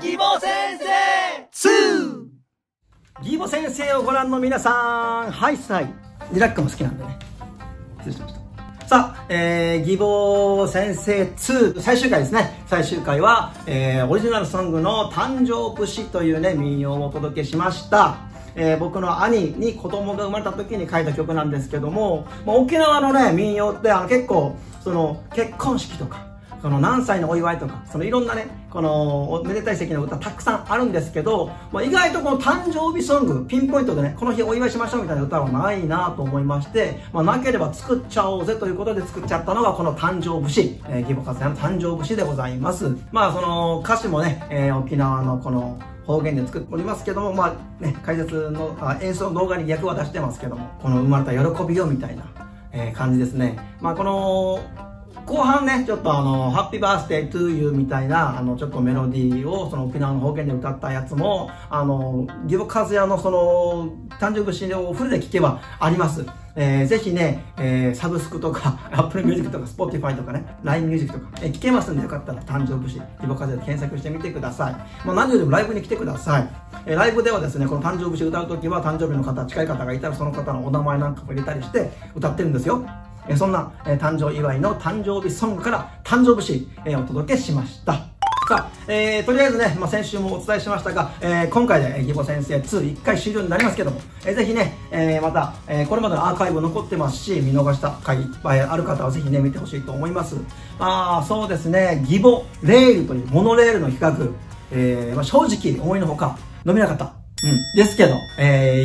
義母先生2。義母先生をご覧の皆さん、はいさい、リラックも好きなんでね、失礼しました。さあ、義母先生2最終回ですね。最終回は、オリジナルソングの「誕生節」というね民謡をお届けしました。僕の兄に子供が生まれた時に書いた曲なんですけども、まあ、沖縄のね民謡って結構その結婚式とかその何歳のお祝いとかそのいろんなねこのめでたい席の歌たくさんあるんですけど、まあ、意外とこの誕生日ソングピンポイントでねこの日お祝いしましょうみたいな歌はないなと思いまして、まあ、なければ作っちゃおうぜということで作っちゃったのがこの誕生節、義母かつやの誕生節でございます。まあその歌詞もね、沖縄のこの方言で作っておりますけども、まあね、解説の演奏の動画に役は出してますけども、この生まれた喜びよみたいな、感じですね。まあこの後半ねちょっとハッピーバースデートゥーユーみたいなちょっとメロディーをその沖縄の方言で歌ったやつも義母かつやのその誕生節をフルで聴けばあります。ぜひね、サブスクとか、Apple Music とか、Spotify とかね、LINE Music とか、聴けますんで、よかったら誕生節、義母かつやで検索してみてください。まあ、何よりもライブに来てください。ライブではですね、この誕生節歌うときは、誕生日の方、近い方がいたら、その方のお名前なんかも入れたりして、歌ってるんですよ。そんな、誕生祝いの誕生日ソングから、誕生節、お届けしました。さあ、とりあえずね、まあ、先週もお伝えしましたが、今回で義母先生2、1回終了になりますけども、ぜひね、また、これまでのアーカイブ残ってますし、見逃した回いっぱいある方はぜひね、見てほしいと思います。まあ、そうですね、義母レールというモノレールの企画、まあ、正直思いのほか伸びなかった。うん、ですけど、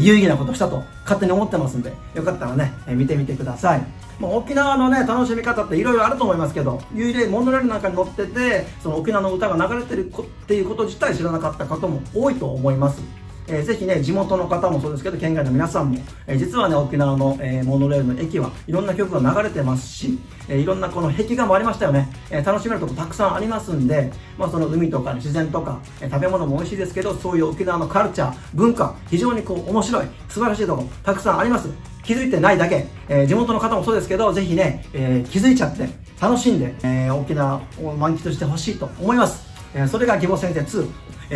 有意義なことをしたと勝手に思ってますんで、よかったらね、見てみてください。まあ、沖縄のね、楽しみ方っていろいろあると思いますけど、幽霊、モノレールなんかに乗ってて、その沖縄の歌が流れてるっていうこと自体知らなかった方も多いと思います。ぜひね、地元の方もそうですけど、県外の皆さんも、実はね、沖縄の、モノレールの駅はいろんな曲が流れてますし、いろんなこの壁画もありましたよね。楽しめるとこたくさんありますんで、まあその海とか自然とか、食べ物も美味しいですけど、そういう沖縄のカルチャー、文化、非常にこう面白い、素晴らしいとこたくさんあります。気づいてないだけ。地元の方もそうですけど、ぜひね、気づいちゃって、楽しんで、沖縄を満喫してほしいと思います。それが義母先生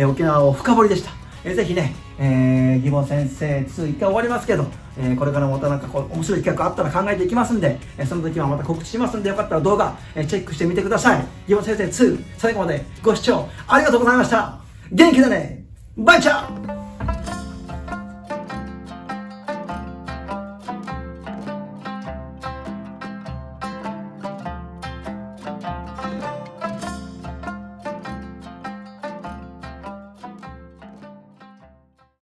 2、沖縄を深掘りでした。ぜひね、義母先生2、1回終わりますけど、これからまたなんかこう面白い企画あったら考えていきますんで、その時はまた告知しますんで、よかったら動画、チェックしてみてください。義母先生2、最後までご視聴ありがとうございました。元気でね、バイチャー。